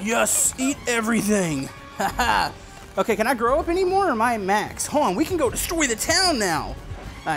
Yes, eat everything. Haha. Okay, can I grow up anymore, or am I max? Hold on, we can go destroy the town now.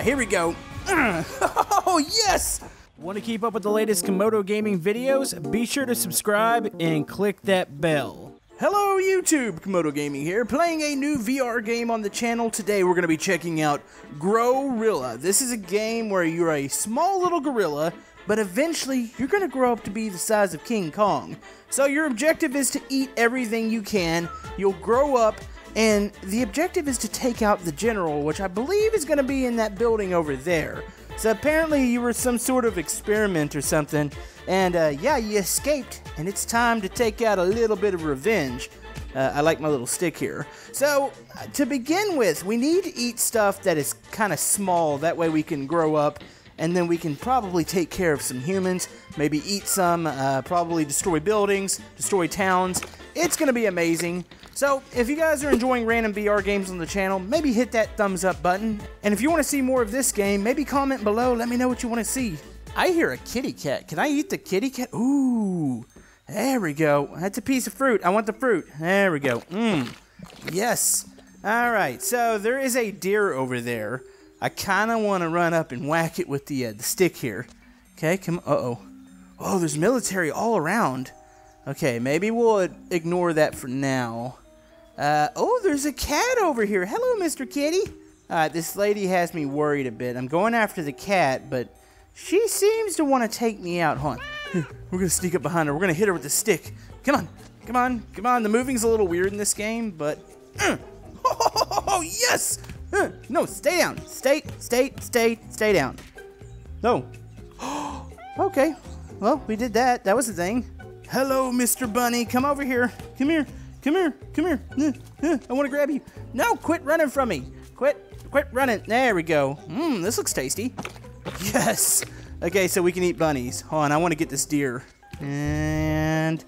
Here we go. Oh, yes! Want to keep up with the latest Camodo Gaming videos? Be sure to subscribe and click that bell. Hello YouTube, Camodo Gaming here, playing a new VR game on the channel. Today we're going to be checking out GrowRilla. This is a game where you're a small little gorilla, but eventually you're going to grow up to be the size of King Kong. So your objective is to eat everything you can, you'll grow up, and the objective is to take out the general, which I believe is going to be in that building over there. So apparently you were some sort of experiment or something, and yeah, you escaped, and it's time to take out a little bit of revenge. I like my little stick here. So to begin with, we need to eat stuff that is kind of small, that way we can grow up, and then we can probably take care of some humans, maybe eat some, probably destroy buildings, destroy towns. It's going to be amazing. So, if you guys are enjoying random VR games on the channel, maybe hit that thumbs up button. And if you want to see more of this game, maybe comment below. Let me know what you want to see. I hear a kitty cat. Can I eat the kitty cat? Ooh, there we go. That's a piece of fruit. I want the fruit. There we go. Mmm. Yes. All right. So there is a deer over there. I kind of want to run up and whack it with the stick here. Okay. Come. Uh-oh. Oh, there's military all around. Okay. Maybe we'll ignore that for now. Oh, there's a cat over here. Hello, Mr. Kitty. This lady has me worried a bit. I'm going after the cat, but she seems to want to take me out. Hold on. Here, we're going to sneak up behind her. We're going to hit her with the stick. Come on. Come on. Come on. The moving's a little weird in this game, but... Oh, yes! No, stay down. Stay down. No. Okay. Well, we did that. That was the thing. Hello, Mr. Bunny. Come over here. Come here. Come here. I want to grab you. No, quit running from me. Quit running. There we go. Mmm, this looks tasty. Yes. Okay, so we can eat bunnies. Hold on, I want to get this deer. And...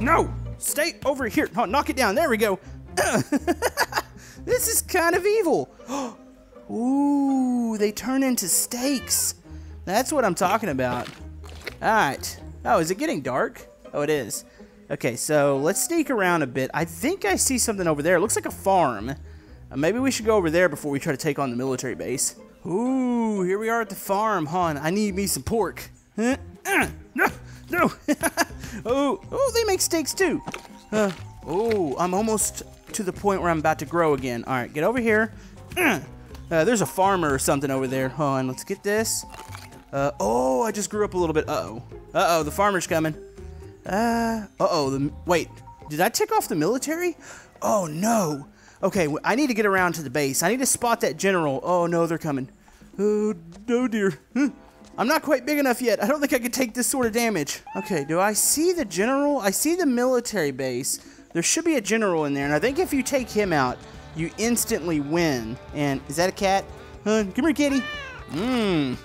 no! Stay over here. Oh, knock it down. There we go. This is kind of evil. Ooh, they turn into steaks. That's what I'm talking about. All right. Oh, is it getting dark? Oh, it is. Okay, so let's sneak around a bit. I think I see something over there. It looks like a farm. Maybe we should go over there before we try to take on the military base. Ooh, here we are at the farm, hon. I need me some pork. No. Oh, they make steaks too. Oh, I'm almost to the point where I'm about to grow again. All right, get over here. There's a farmer or something over there. Hold on, let's get this. Oh, I just grew up a little bit. Uh-oh. Uh-oh, the farmer's coming. Wait, did I tick off the military? Oh, no. Okay, I need to get around to the base. I need to spot that general. Oh, no, they're coming. Oh, no, dear. I'm not quite big enough yet. I don't think I could take this sort of damage. Okay, do I see the general? I see the military base. There should be a general in there, and I think if you take him out, you instantly win. And is that a cat? Come here, kitty. Mmm.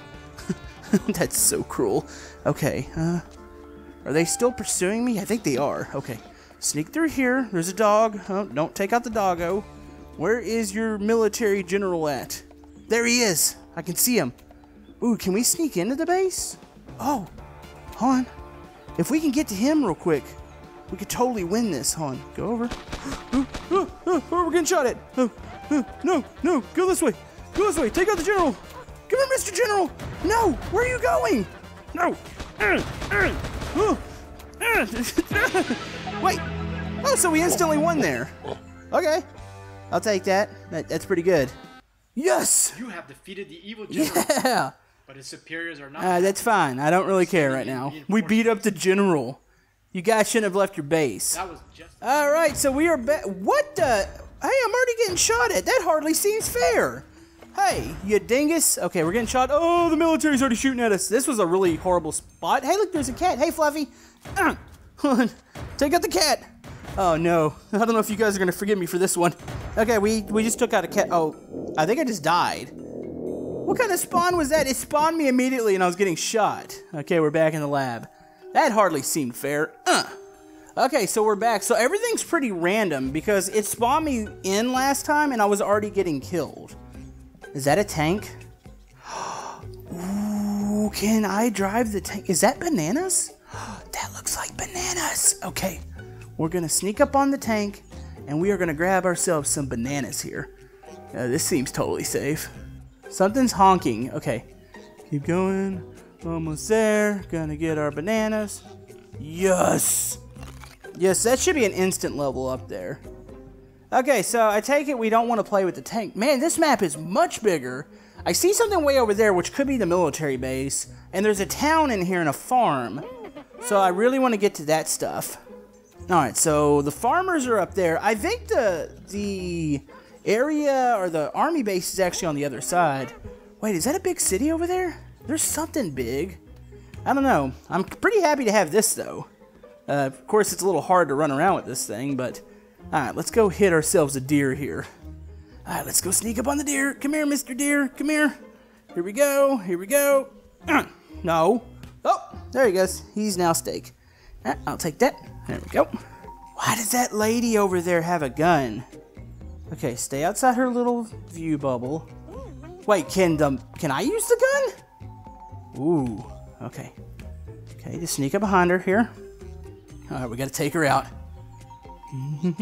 That's so cruel. Okay, are they still pursuing me? I think they are. Okay. Sneak through here. There's a dog. Oh, don't take out the doggo. Where is your military general at? There he is. I can see him. Ooh, can we sneak into the base? Oh, hold on. If we can get to him real quick, we could totally win this. Hold on. Go over. Oh, we're getting shot at. No. Go this way. Go this way. Take out the general. Come here, Mr. General. No. Where are you going? No. Wait. Oh, so we instantly won there. Okay. I'll take that. That's pretty good. Yes! You have defeated the evil general. Yeah! But his superiors are not. That's fine. I don't really care right now. We beat up the general. You guys shouldn't have left your base. That was just... All right, so we are back. What the? Hey, I'm already getting shot at. That hardly seems fair. Hey, you dingus. Okay, we're getting shot. Oh, the military's already shooting at us. This was a really horrible spot. Hey, look, there's a cat. Hey, Fluffy. Take out the cat. Oh, no. I don't know if you guys are going to forgive me for this one. Okay, we just took out a cat. Oh, I think I just died. What kind of spawn was that? It spawned me immediately, and I was getting shot. Okay, we're back in the lab. That hardly seemed fair. Okay, so we're back. So everything's pretty random because it spawned me in last time, and I was already getting killed. Is that a tank? Ooh, can I drive the tank? Is that bananas? That looks looks like bananas. Okay, we're gonna sneak up on the tank and we are gonna grab ourselves some bananas here. This seems totally safe. Something's honking. Okay, keep going. Almost there. Gonna get our bananas. Yes! Yes, that should be an instant level up there. Okay, so I take it we don't want to play with the tank. Man, this map is much bigger. I see something way over there, which could be the military base. And there's a town in here and a farm. So I really want to get to that stuff. Alright, so the farmers are up there. I think the area or the army base is actually on the other side. Wait, is that a big city over there? There's something big. I don't know. I'm pretty happy to have this, though. Of course, it's a little hard to run around with this thing, but... Alright, let's go hit ourselves a deer here. Alright, let's go sneak up on the deer. Come here, Mr. Deer. Come here. Here we go. Here we go. No. Oh, there he goes. He's now steak. I'll take that. There we go. Why does that lady over there have a gun? Okay, stay outside her little view bubble. Wait, can I use the gun? Ooh, okay. Okay, just sneak up behind her here. Alright, we gotta take her out. No,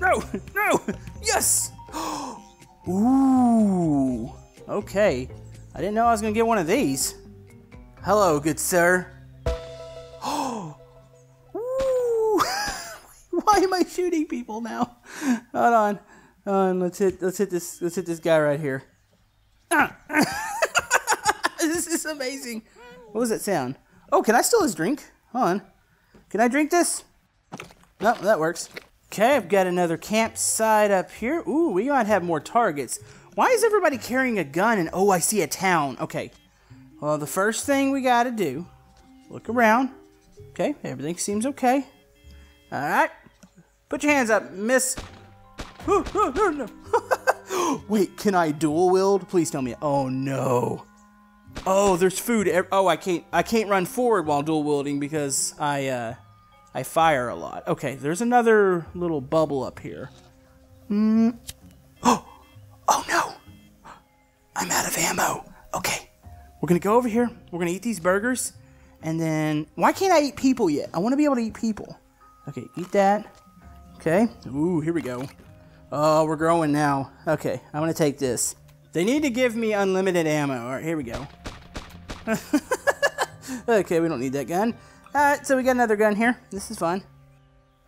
no, no, yes! Ooh, okay. I didn't know I was gonna get one of these. Hello, good sir. Oh, why am I shooting people now? Hold on, let's hit this guy right here. This is amazing. What was that sound? Oh, can I steal his drink? Hold on. Can I drink this? No, that works. Okay, I've got another campsite up here. Ooh, we might have more targets. Why is everybody carrying a gun? And oh, I see a town. Okay. Well, the first thing we gotta do, look around. Okay, everything seems okay. All right. Put your hands up, miss. Wait, can I dual wield? Please tell me. Oh, no. Oh, there's food. Oh, I can't run forward while dual wielding because I fire a lot. Okay, there's another little bubble up here. Oh no! I'm out of ammo. Okay, we're gonna go over here. We're gonna eat these burgers, and then why can't I eat people yet? I want to be able to eat people. Okay, eat that. Okay. Ooh, here we go. Oh, we're growing now. Okay, I'm gonna take this. They need to give me unlimited ammo. All right, here we go. Okay, we don't need that gun. Alright, so we got another gun here. This is fun.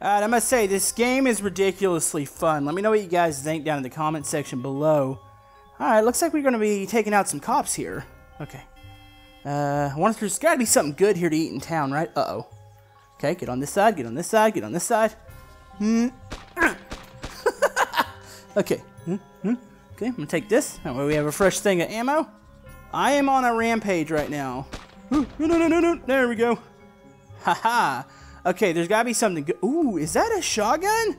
Alright, I must say, this game is ridiculously fun. Let me know what you guys think down in the comment section below. Alright, looks like we're going to be taking out some cops here. Okay. I wonder if there's got to be something good here to eat in town, right? Uh-oh. Okay, get on this side, get on this side, get on this side. Okay. Okay, I'm going to take this. That way we have a fresh thing of ammo. I am on a rampage right now. Ooh, no. There we go. Haha. Okay, there's got to be something good. Ooh, is that a shotgun?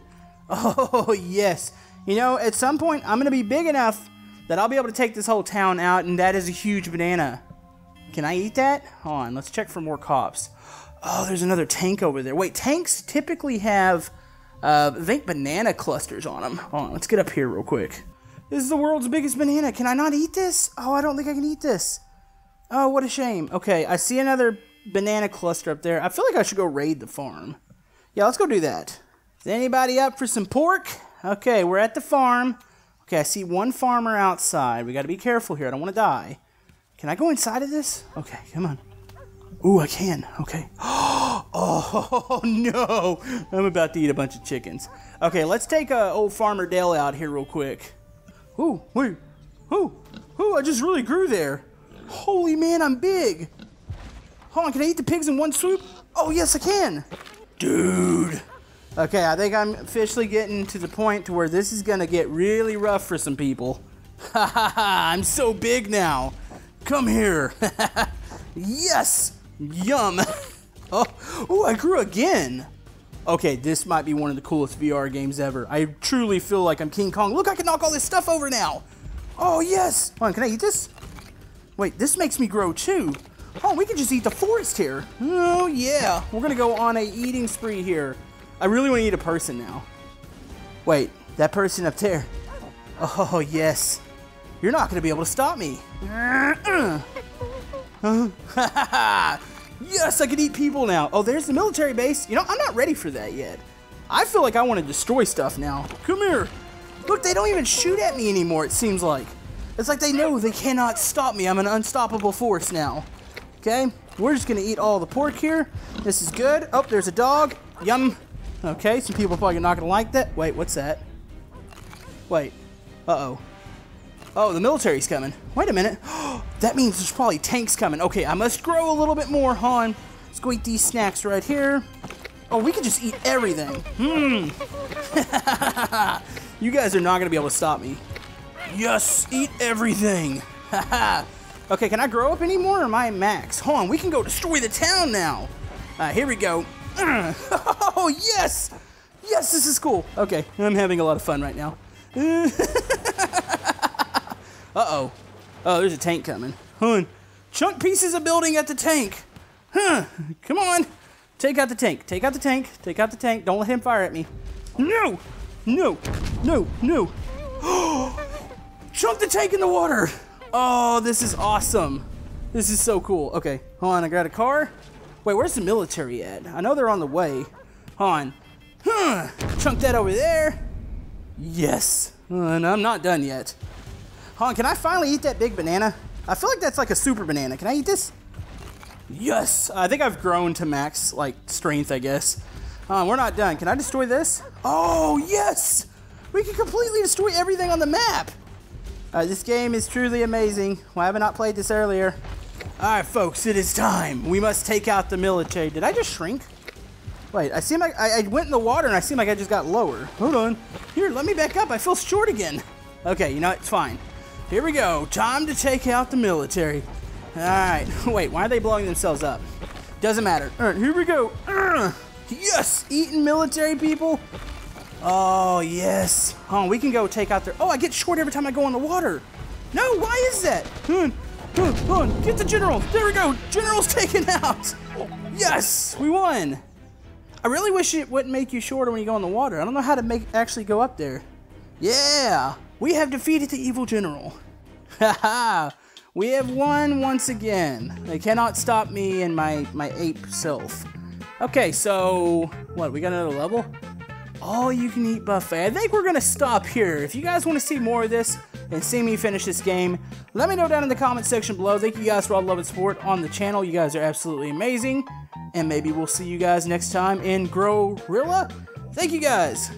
Oh, yes. You know, at some point, I'm going to be big enough that I'll be able to take this whole town out, and that is a huge banana. Can I eat that? Hold on, let's check for more cops. Oh, there's another tank over there. Wait, tanks typically have, I think, banana clusters on them. Hold on, let's get up here real quick. This is the world's biggest banana. Can I not eat this? Oh, I don't think I can eat this. Oh, what a shame. Okay, I see another banana cluster up there. I feel like I should go raid the farm. Yeah, let's go do that. Is anybody up for some pork? Okay, we're at the farm. Okay, I see one farmer outside. We got to be careful here. I don't want to die. Can I go inside of this? Okay, come on. Ooh, I can. Okay. Oh, no. I'm about to eat a bunch of chickens. Okay, let's take old Farmer Dale out here real quick. Ooh, wait. Ooh, I just really grew there. Holy man, I'm big. Hold on, can I eat the pigs in one swoop? Oh, yes, I can. Dude. Okay, I think I'm officially getting to the point to where this is going to get really rough for some people. I'm so big now. Come here. Yes. Yum. Oh, ooh, I grew again. Okay, this might be one of the coolest VR games ever. I truly feel like I'm King Kong. Look, I can knock all this stuff over now. Oh, yes. Hold on, can I eat this? Wait, this makes me grow, too. Oh, we can just eat the forest here. Oh, yeah. We're going to go on a eating spree here. I really want to eat a person now. Wait, that person up there. Oh, yes. You're not going to be able to stop me. Yes, I can eat people now. Oh, there's the military base. You know, I'm not ready for that yet. I feel like I want to destroy stuff now. Come here. Look, they don't even shoot at me anymore, it seems like. It's like they know they cannot stop me. I'm an unstoppable force now. Okay, we're just going to eat all the pork here. This is good. Oh, there's a dog. Yum. Okay, some people are probably not going to like that. Wait, what's that? Wait. Uh-oh. Oh, the military's coming. Wait a minute. That means there's probably tanks coming. Okay, I must grow a little bit more, hon. Let's go eat these snacks right here. Oh, we could just eat everything. You guys are not going to be able to stop me. Yes, eat everything. Okay, can I grow up anymore or am I max? Hold on, we can go destroy the town now. Here we go. Oh, yes. Yes, this is cool. Okay, I'm having a lot of fun right now. Uh-oh. Oh, there's a tank coming. Hun, chunk pieces of building at the tank. Huh, come on. Take out the tank, take out the tank, take out the tank. Don't let him fire at me. No, no, no, no. Jump the tank in the water. Oh, this is awesome. This is so cool. Okay, hold on, I got a car. Wait, where's the military at? I know they're on the way. Hold on. Huh, chunk that over there. Yes, and I'm not done yet. Hon, can I finally eat that big banana? I feel like that's like a super banana. Can I eat this? Yes, I think I've grown to max like strength, I guess. We're not done. Can I destroy this? Oh, yes! We can completely destroy everything on the map! This game is truly amazing. Why have I not played this earlier? Alright, folks, it is time. We must take out the military. Did I just shrink? Wait, I seem like I went in the water and I seem like I just got lower. Hold on. Here, let me back up. I feel short again. Okay, you know what? It's fine. Here we go, time to take out the military. All right, wait, why are they blowing themselves up? Doesn't matter. All right, here we go. Yes, eating military people. Oh, yes. Oh, we can go take out their, oh, I get short every time I go in the water. No, why is that? Get the general, there we go. General's taken out. Yes, we won. I really wish it wouldn't make you shorter when you go in the water. I don't know how to actually go up there. Yeah. We have defeated the evil general. Haha, we have won once again. They cannot stop me and my ape self. Okay, so what, we got another level? All you can eat buffet. I think we're gonna stop here. If you guys wanna see more of this and see me finish this game, let me know down in the comment section below. Thank you guys for all the love and support on the channel. You guys are absolutely amazing. And maybe we'll see you guys next time in GrowRilla. Thank you guys.